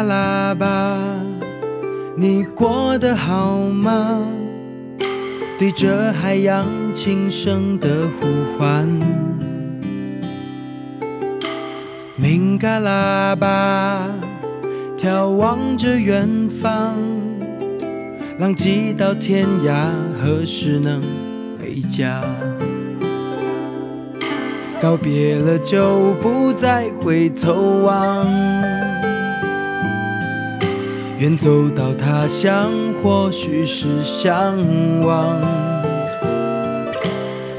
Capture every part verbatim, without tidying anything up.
下喇叭，你过得好吗？对着海洋轻声的呼唤。明嘎喇叭，眺望着远方，浪迹到天涯，何时能回家？告别了就不再回头望。 远走到他乡，或许是向往。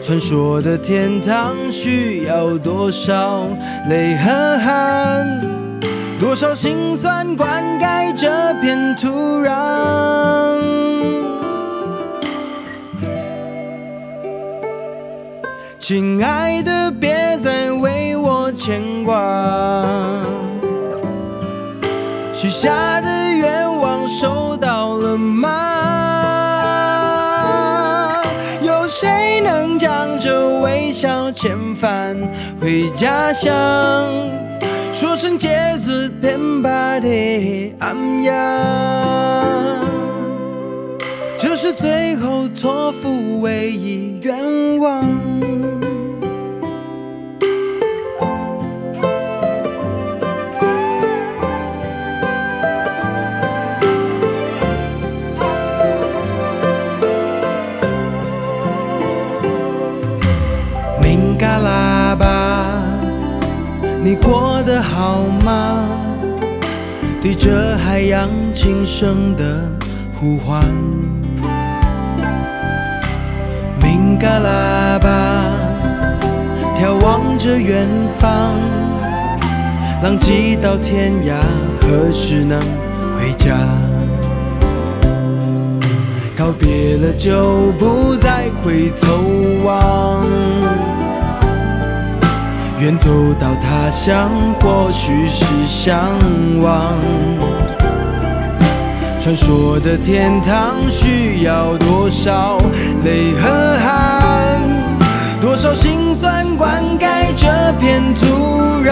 传说的天堂需要多少泪和汗，多少辛酸灌溉这片土壤。亲爱的，别再为我牵挂。 许下的愿望收到了吗？有谁能将这微笑遣返回家乡？说声结束天吧的暗哑，这是最后托付唯一愿望。 嘎喇叭，你过得好吗？对着海洋轻声的呼唤。明嘎喇叭，眺望着远方，浪迹到天涯，何时能回家？告别了就不再回头望。 远走到他乡，或许是向往。传说的天堂需要多少泪和汗，多少辛酸灌溉这片土壤。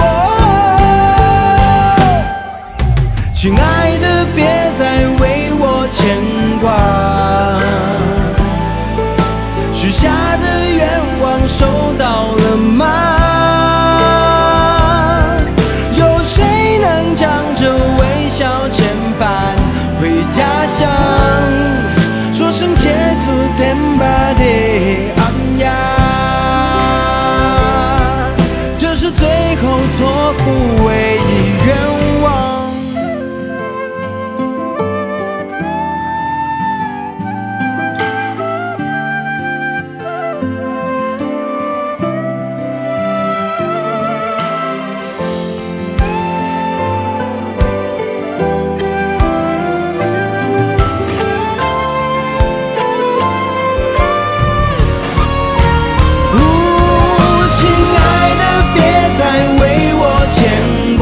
哦，亲爱的，别再为我牵挂。 许下的愿望收到了吗？有谁能将这微笑遣返回家乡？说声结束天吧的暗哑，这是最后托付唯一愿望。 别再为我牵挂。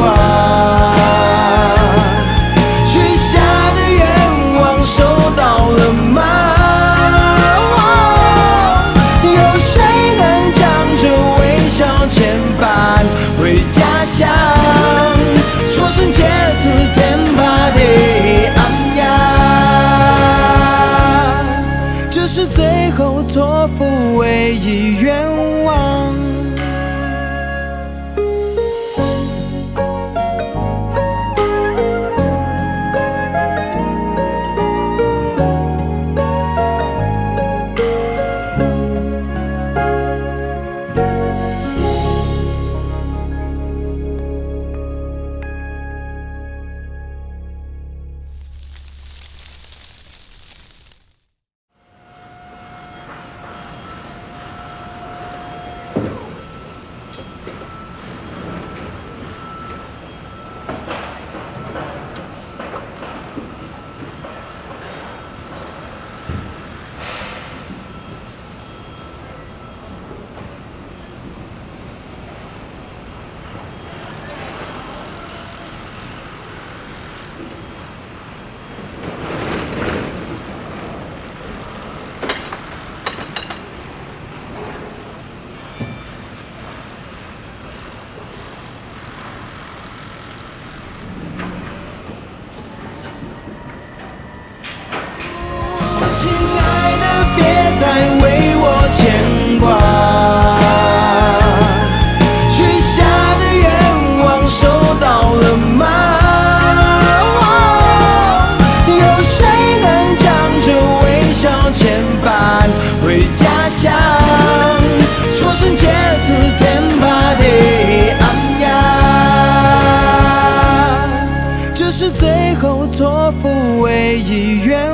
已远。